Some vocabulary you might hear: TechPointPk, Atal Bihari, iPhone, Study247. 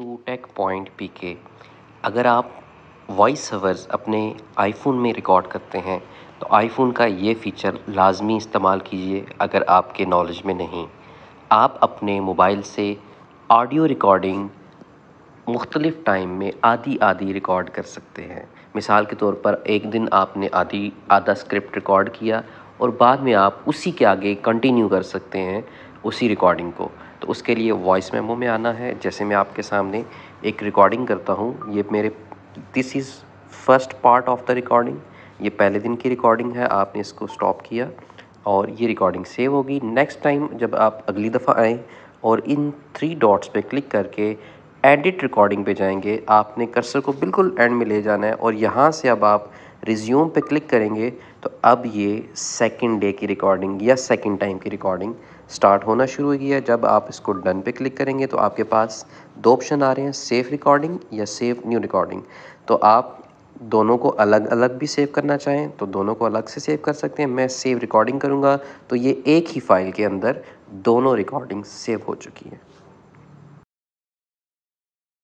To TechPointPk। अगर आप voice overs अपने आईफोन में रिकॉर्ड करते हैं तो आईफोन का ये फ़ीचर लाजमी इस्तेमाल कीजिए। अगर आपके नॉलेज में नहीं, आप अपने मोबाइल से ऑडियो रिकॉर्डिंग मुख्तलिफ़ टाइम में आधी रिकॉर्ड कर सकते हैं। मिसाल के तौर पर एक दिन आपने आधा स्क्रिप्ट रिकॉर्ड किया और बाद में आप उसी के आगे कंटिन्यू कर सकते हैं उसी रिकॉर्डिंग को। तो उसके लिए वॉइस मेमो में आना है। जैसे मैं आपके सामने एक रिकॉर्डिंग करता हूँ, ये मेरे this is first part of the recording, ये पहले दिन की रिकॉर्डिंग है। आपने इसको स्टॉप किया और ये रिकॉर्डिंग सेव होगी। नेक्स्ट टाइम जब आप अगली दफ़ा आएँ और इन 3 डॉट्स पे क्लिक करके एडिट रिकॉर्डिंग पे जाएंगे, आपने कर्सर को बिल्कुल एंड में ले जाना है और यहाँ से अब आप रिज्यूम पे क्लिक करेंगे तो अब ये सेकंड डे की रिकॉर्डिंग या सेकंड टाइम की रिकॉर्डिंग स्टार्ट होना शुरू हो गई है। जब आप इसको डन पे क्लिक करेंगे तो आपके पास 2 ऑप्शन आ रहे हैं, सेव रिकॉर्डिंग या सेव न्यू रिकॉर्डिंग। तो आप दोनों को अलग अलग भी सेव करना चाहें तो दोनों को अलग से सेव कर सकते हैं। मैं सेव रिकॉर्डिंग करूँगा तो ये एक ही फाइल के अंदर दोनों रिकॉर्डिंग सेव हो चुकी है।